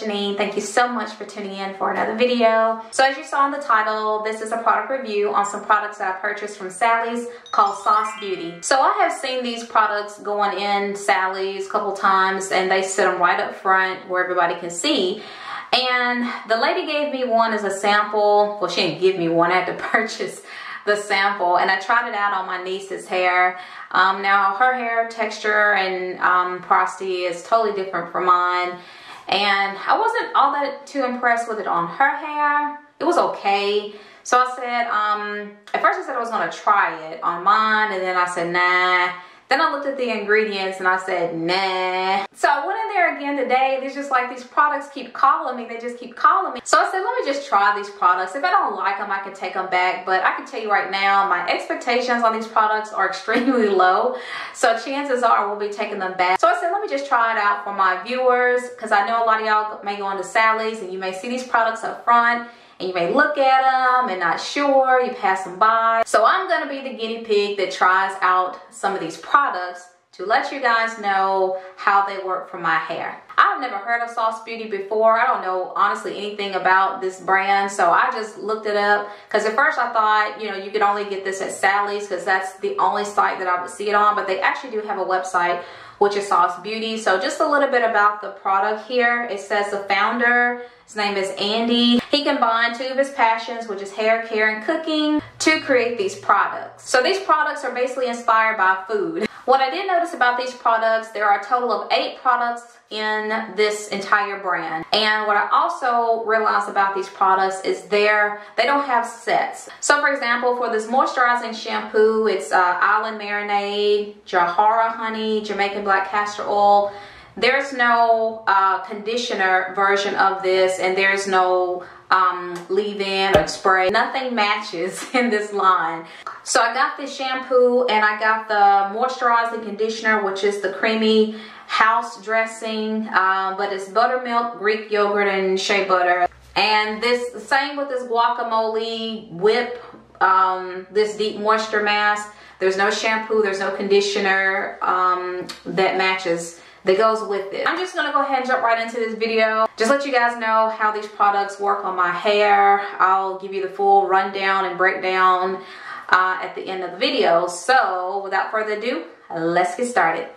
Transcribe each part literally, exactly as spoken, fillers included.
Just Jenene. Thank you so much for tuning in for another video. So as you saw in the title, this is a product review on some products that I purchased from Sally's called Sauce Beauty. So I have seen these products going in Sally's a couple times, and they sit them right up front where everybody can see. And the lady gave me one as a sample. Well, she didn't give me one, I had to purchase the sample, and I tried it out on my niece's hair. Um, now her hair texture and um, porosity is totally different from mine, and I wasn't all that too impressed with it on her hair. It was okay. So I said, um, at first I said I was gonna try it on mine, and then I said, nah. Then I looked at the ingredients and I said, nah. So I went in there again today. There's just like these products keep calling me. They just keep calling me. So I said, let me just try these products. If I don't like them, I can take them back. But I can tell you right now, my expectations on these products are extremely low. So chances are we'll be taking them back. So I said, let me just try it out for my viewers, because I know a lot of y'all may go on to Sally's and you may see these products up front. And you may look at them and not sure, you pass them by. So I'm gonna be the guinea pig that tries out some of these products to let you guys know how they work for my hair. I've never heard of Sauce Beauty before. I don't know honestly anything about this brand, so I just looked it up, because at first I thought, you know, you could only get this at Sally's because that's the only site that I would see it on, but they actually do have a website, which is Sauce Beauty. So just a little bit about the product here. It says the founder, his name is Andy. He combined two of his passions, which is hair care and cooking, to create these products. So these products are basically inspired by food. What I did notice about these products, there are a total of eight products in this entire brand. And what I also realized about these products is they're, they don't have sets. So for example, for this moisturizing shampoo, it's uh, Island Marinade, Jahara Honey, Jamaican Blue Castor Oil. There's no uh, conditioner version of this, and there's no um, leave-in or spray. Nothing matches in this line. So I got this shampoo and I got the moisturizing conditioner, which is the creamy house dressing, um, but it's buttermilk, Greek yogurt, and shea butter. And this same with this guacamole whip, um, this deep moisture mask. There's no shampoo, there's no conditioner um, that matches. That goes with it. I'm just gonna go ahead and jump right into this video. Just let you guys know how these products work on my hair. I'll give you the full rundown and breakdown uh, at the end of the video. So without further ado, let's get started.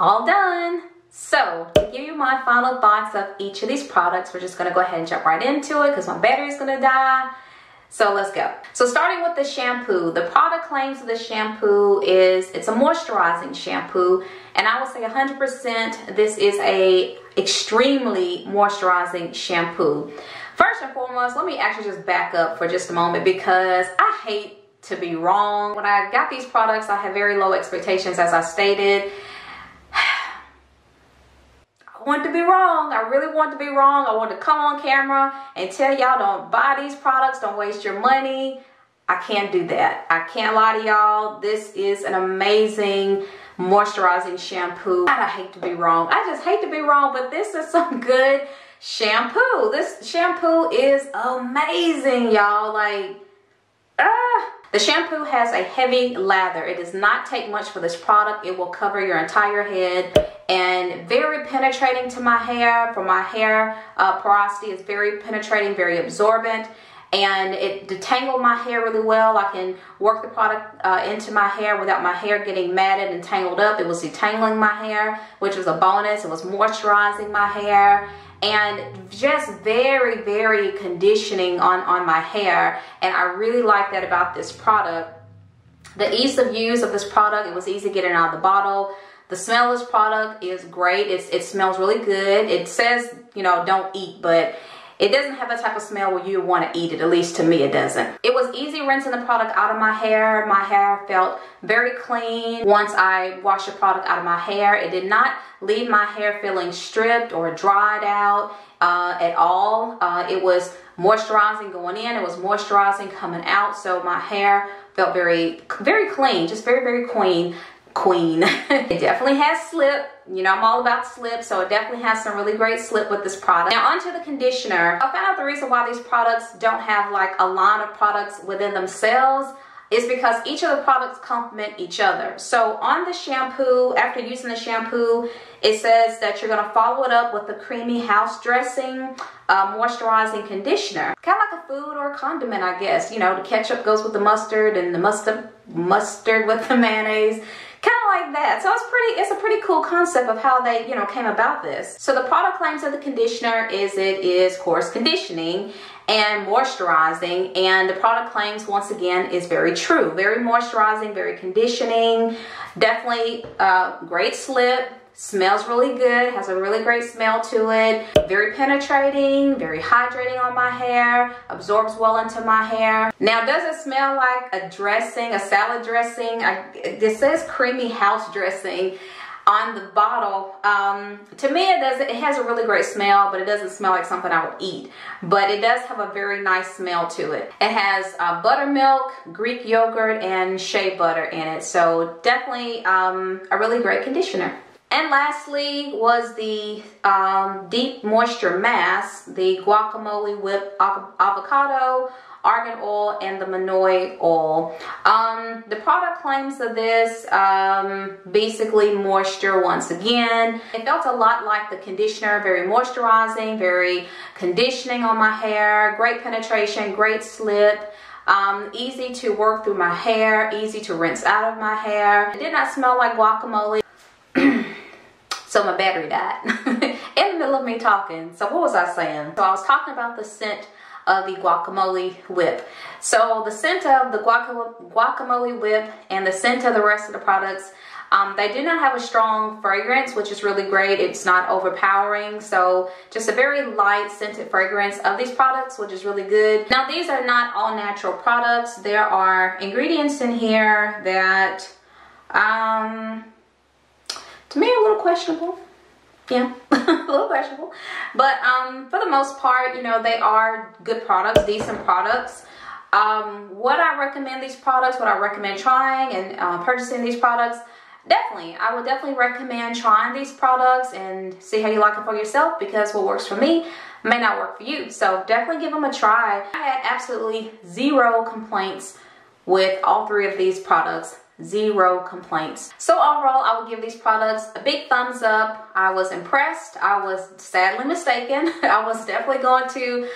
All done. So to give you my final thoughts of each of these products, we're just gonna go ahead and jump right into it because my battery's gonna die. So let's go. So starting with the shampoo, the product claims of the shampoo is it's a moisturizing shampoo, and I would say one hundred percent this is a extremely moisturizing shampoo. First and foremost, let me actually just back up for just a moment because I hate to be wrong. When I got these products, I had very low expectations, as I stated. I want to be wrong. I really want to be wrong. I want to come on camera and tell y'all, don't buy these products, don't waste your money. I can't do that. I can't lie to y'all. This is an amazing moisturizing shampoo. God, I hate to be wrong. I just hate to be wrong, but this is some good shampoo. This shampoo is amazing, y'all. Like, ah. The shampoo has a heavy lather. It does not take much for this product. It will cover your entire head and very penetrating to my hair. For my hair uh, porosity, is very penetrating, very absorbent. And it detangled my hair really well. I can work the product uh, into my hair without my hair getting matted and tangled up. It was detangling my hair, which was a bonus. It was moisturizing my hair and just very, very conditioning on, on my hair. And I really like that about this product. The ease of use of this product, it was easy getting out of the bottle. The smell of this product is great. It's, it smells really good. It says, you know, don't eat, but it doesn't have the type of smell where you want to eat it, at least to me it doesn't. It was easy rinsing the product out of my hair. My hair felt very clean once I washed the product out of my hair. It did not leave my hair feeling stripped or dried out uh, at all. Uh, it was moisturizing going in, it was moisturizing coming out, so my hair felt very, very clean, just very, very clean. Queen. It definitely has slip. You know, I'm all about slip, so it definitely has some really great slip with this product. Now onto the conditioner. I found out the reason why these products don't have like a line of products within themselves is because each of the products complement each other. So on the shampoo, after using the shampoo, it says that you're gonna follow it up with the creamy house dressing, uh, moisturizing conditioner. Kind of like a food or a condiment, I guess. You know, the ketchup goes with the mustard and the mustard, mustard with the mayonnaise. Kind of like that. So it's pretty, it's a pretty cool concept of how they, you know, came about this. So the product claims of the conditioner is it is coarse conditioning and moisturizing, and the product claims once again is very true. Very moisturizing, very conditioning, definitely uh, great slip, smells really good, has a really great smell to it, very penetrating, very hydrating on my hair, absorbs well into my hair. Now, does it smell like a dressing, a salad dressing? I, it says creamy house dressing on the bottle. Um, to me, it doesn't, it has a really great smell, but it doesn't smell like something I would eat. But it does have a very nice smell to it. It has uh, buttermilk, Greek yogurt, and shea butter in it. So definitely um, a really great conditioner. And lastly was the um, Deep Moisture Mask, the Guacamole Whip av Avocado, Argan Oil, and the Manoi Oil. Um, the product claims of this, um, basically moisture once again. It felt a lot like the conditioner, very moisturizing, very conditioning on my hair, great penetration, great slip. Um, easy to work through my hair, easy to rinse out of my hair. It did not smell like guacamole. So my battery died in the middle of me talking. So what was I saying? So I was talking about the scent of the guacamole whip. So the scent of the guaca guacamole whip and the scent of the rest of the products, um, they do not have a strong fragrance, which is really great. It's not overpowering. So just a very light scented fragrance of these products, which is really good. Now these are not all natural products. There are ingredients in here that, um, to me, a little questionable. Yeah, a little questionable. But um, for the most part, you know, they are good products, decent products. Um, would I recommend these products? Would I recommend trying and uh, purchasing these products? Definitely. I would definitely recommend trying these products and see how you like it for yourself, because what works for me may not work for you. So definitely give them a try. I had absolutely zero complaints with all three of these products. Zero complaints. So overall, I would give these products a big thumbs up. I was impressed. I was sadly mistaken. I was definitely going to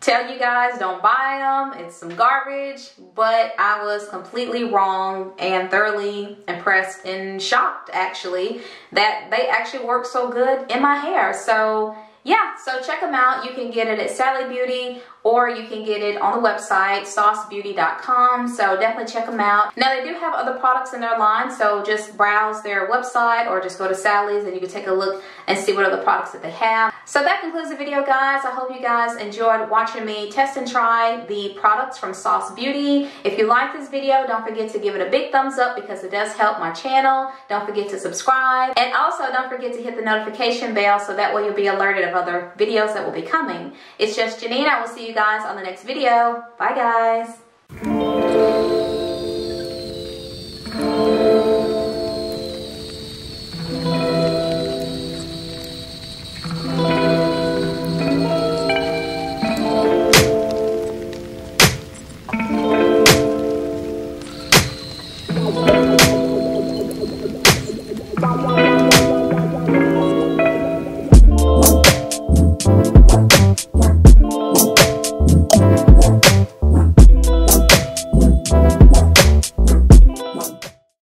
tell you guys don't buy them, it's some garbage, but I was completely wrong and thoroughly impressed and shocked actually that they actually work so good in my hair. So yeah, so check them out. You can get it at Sally Beauty, or you can get it on the website, sauce beauty dot com. So definitely check them out. Now, they do have other products in their line, so just browse their website or just go to Sally's and you can take a look and see what other products that they have. So that concludes the video, guys. I hope you guys enjoyed watching me test and try the products from Sauce Beauty. If you like this video, don't forget to give it a big thumbs up because it does help my channel. Don't forget to subscribe. And also, don't forget to hit the notification bell so that way you'll be alerted of other videos that will be coming. It's Just Jenene. I will see you guys on the next video. Bye, guys.